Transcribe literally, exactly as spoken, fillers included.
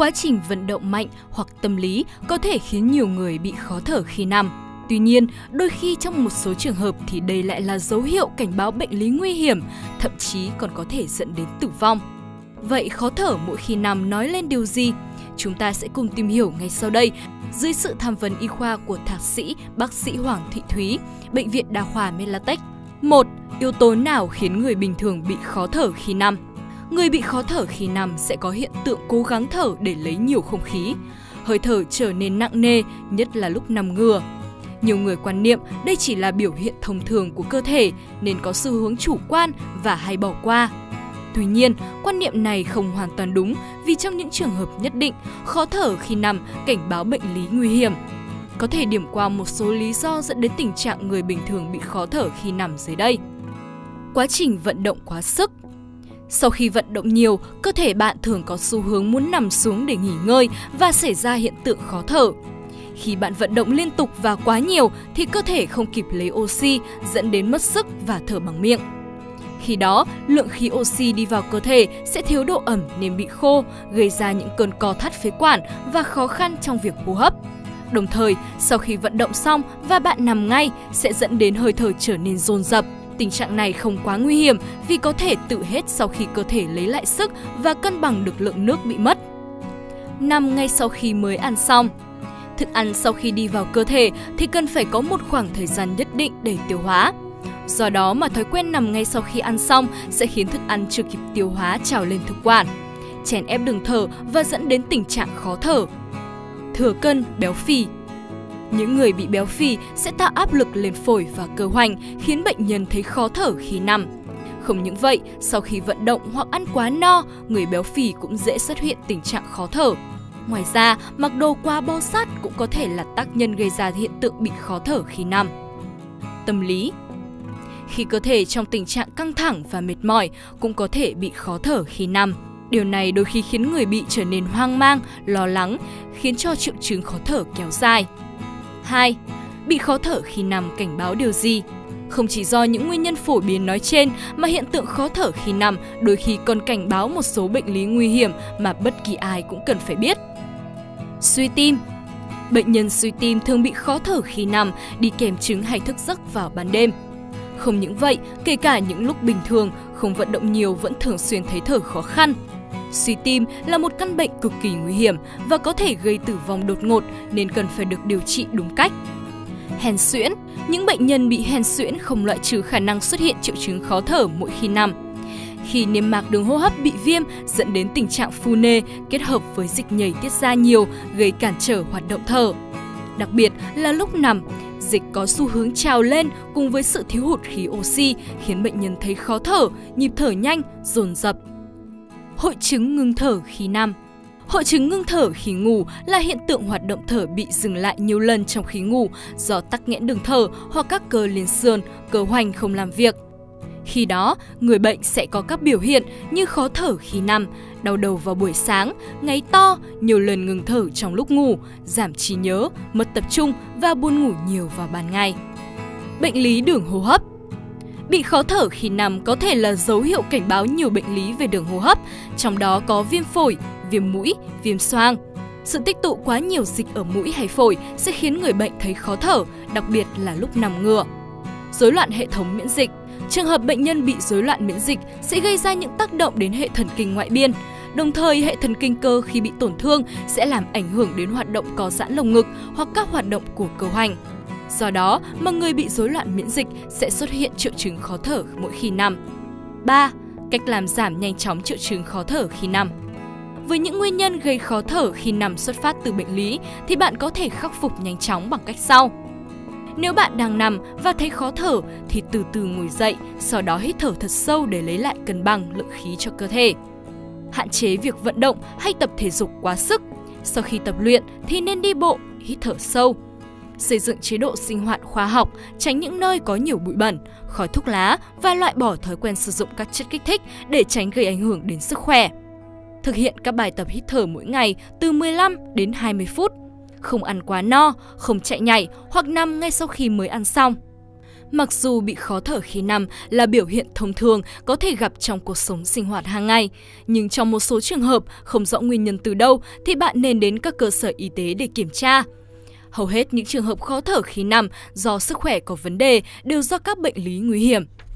quá trình vận động mạnh hoặc tâm lý có thể khiến nhiều người bị khó thở khi nằm. Tuy nhiên, đôi khi trong một số trường hợp thì đây lại là dấu hiệu cảnh báo bệnh lý nguy hiểm, thậm chí còn có thể dẫn đến tử vong. Vậy khó thở mỗi khi nằm nói lên điều gì? Chúng ta sẽ cùng tìm hiểu ngay sau đây dưới sự tham vấn y khoa của thạc sĩ bác sĩ Hoàng Thị Thúy, Bệnh viện Đa khoa Melatech. một. Yếu tố nào khiến người bình thường bị khó thở khi nằm? Người bị khó thở khi nằm sẽ có hiện tượng cố gắng thở để lấy nhiều không khí. Hơi thở trở nên nặng nề, nhất là lúc nằm ngửa. Nhiều người quan niệm đây chỉ là biểu hiện thông thường của cơ thể nên có xu hướng chủ quan và hay bỏ qua. Tuy nhiên, quan niệm này không hoàn toàn đúng vì trong những trường hợp nhất định, khó thở khi nằm cảnh báo bệnh lý nguy hiểm. Có thể điểm qua một số lý do dẫn đến tình trạng người bình thường bị khó thở khi nằm dưới đây. Quá trình vận động quá sức. Sau khi vận động nhiều, cơ thể bạn thường có xu hướng muốn nằm xuống để nghỉ ngơi và xảy ra hiện tượng khó thở. Khi bạn vận động liên tục và quá nhiều thì cơ thể không kịp lấy oxy, dẫn đến mất sức và thở bằng miệng. Khi đó, lượng khí oxy đi vào cơ thể sẽ thiếu độ ẩm nên bị khô, gây ra những cơn co thắt phế quản và khó khăn trong việc hô hấp. Đồng thời, sau khi vận động xong và bạn nằm ngay sẽ dẫn đến hơi thở trở nên dồn dập. Tình trạng này không quá nguy hiểm vì có thể tự hết sau khi cơ thể lấy lại sức và cân bằng được lượng nước bị mất. Nằm ngay sau khi mới ăn xong. Thức ăn sau khi đi vào cơ thể thì cần phải có một khoảng thời gian nhất định để tiêu hóa. Do đó mà thói quen nằm ngay sau khi ăn xong sẽ khiến thức ăn chưa kịp tiêu hóa trào lên thực quản, chèn ép đường thở và dẫn đến tình trạng khó thở. Thừa cân, béo phì. Những người bị béo phì sẽ tạo áp lực lên phổi và cơ hoành, khiến bệnh nhân thấy khó thở khi nằm. Không những vậy, sau khi vận động hoặc ăn quá no, người béo phì cũng dễ xuất hiện tình trạng khó thở. Ngoài ra, mặc đồ quá bó sát cũng có thể là tác nhân gây ra hiện tượng bị khó thở khi nằm. Tâm lý. Khi cơ thể trong tình trạng căng thẳng và mệt mỏi, cũng có thể bị khó thở khi nằm. Điều này đôi khi khiến người bị trở nên hoang mang, lo lắng, khiến cho triệu chứng khó thở kéo dài. hai. Bị khó thở khi nằm cảnh báo điều gì? Không chỉ do những nguyên nhân phổ biến nói trên mà hiện tượng khó thở khi nằm đôi khi còn cảnh báo một số bệnh lý nguy hiểm mà bất kỳ ai cũng cần phải biết. Suy tim. Bệnh nhân suy tim thường bị khó thở khi nằm, đi kèm chứng hay thức giấc vào ban đêm. Không những vậy, kể cả những lúc bình thường, không vận động nhiều vẫn thường xuyên thấy thở khó khăn. Suy tim là một căn bệnh cực kỳ nguy hiểm và có thể gây tử vong đột ngột nên cần phải được điều trị đúng cách. Hèn suyễn. Những bệnh nhân bị hèn suyễn không loại trừ khả năng xuất hiện triệu chứng khó thở mỗi khi nằm. Khi niêm mạc đường hô hấp bị viêm dẫn đến tình trạng phù nề kết hợp với dịch nhầy tiết ra nhiều gây cản trở hoạt động thở. Đặc biệt là lúc nằm, dịch có xu hướng trào lên cùng với sự thiếu hụt khí oxy khiến bệnh nhân thấy khó thở, nhịp thở nhanh, dồn dập. Hội chứng ngưng thở khi nằm. Hội chứng ngưng thở khi ngủ là hiện tượng hoạt động thở bị dừng lại nhiều lần trong khi ngủ do tắc nghẽn đường thở hoặc các cơ liên xương, cơ hoành không làm việc. Khi đó, người bệnh sẽ có các biểu hiện như khó thở khi nằm, đau đầu vào buổi sáng, ngáy to, nhiều lần ngừng thở trong lúc ngủ, giảm trí nhớ, mất tập trung và buồn ngủ nhiều vào ban ngày. Bệnh lý đường hô hấp. Bị khó thở khi nằm có thể là dấu hiệu cảnh báo nhiều bệnh lý về đường hô hấp, trong đó có viêm phổi, viêm mũi, viêm xoang. Sự tích tụ quá nhiều dịch ở mũi hay phổi sẽ khiến người bệnh thấy khó thở, đặc biệt là lúc nằm ngửa. Rối loạn hệ thống miễn dịch. Trường hợp bệnh nhân bị rối loạn miễn dịch sẽ gây ra những tác động đến hệ thần kinh ngoại biên. Đồng thời, hệ thần kinh cơ khi bị tổn thương sẽ làm ảnh hưởng đến hoạt động có giãn lồng ngực hoặc các hoạt động của cơ hoành. Do đó mà người bị rối loạn miễn dịch sẽ xuất hiện triệu chứng khó thở mỗi khi nằm. ba. Cách làm giảm nhanh chóng triệu chứng khó thở khi nằm. Với những nguyên nhân gây khó thở khi nằm xuất phát từ bệnh lý thì bạn có thể khắc phục nhanh chóng bằng cách sau. Nếu bạn đang nằm và thấy khó thở thì từ từ ngồi dậy, sau đó hít thở thật sâu để lấy lại cân bằng lượng khí cho cơ thể. Hạn chế việc vận động hay tập thể dục quá sức. Sau khi tập luyện thì nên đi bộ, hít thở sâu. Xây dựng chế độ sinh hoạt khoa học, tránh những nơi có nhiều bụi bẩn, khói thuốc lá và loại bỏ thói quen sử dụng các chất kích thích để tránh gây ảnh hưởng đến sức khỏe. Thực hiện các bài tập hít thở mỗi ngày từ mười lăm đến hai mươi phút. Không ăn quá no, không chạy nhảy hoặc nằm ngay sau khi mới ăn xong. Mặc dù bị khó thở khi nằm là biểu hiện thông thường có thể gặp trong cuộc sống sinh hoạt hàng ngày, nhưng trong một số trường hợp không rõ nguyên nhân từ đâu thì bạn nên đến các cơ sở y tế để kiểm tra. Hầu hết những trường hợp khó thở khi nằm do sức khỏe có vấn đề đều do các bệnh lý nguy hiểm.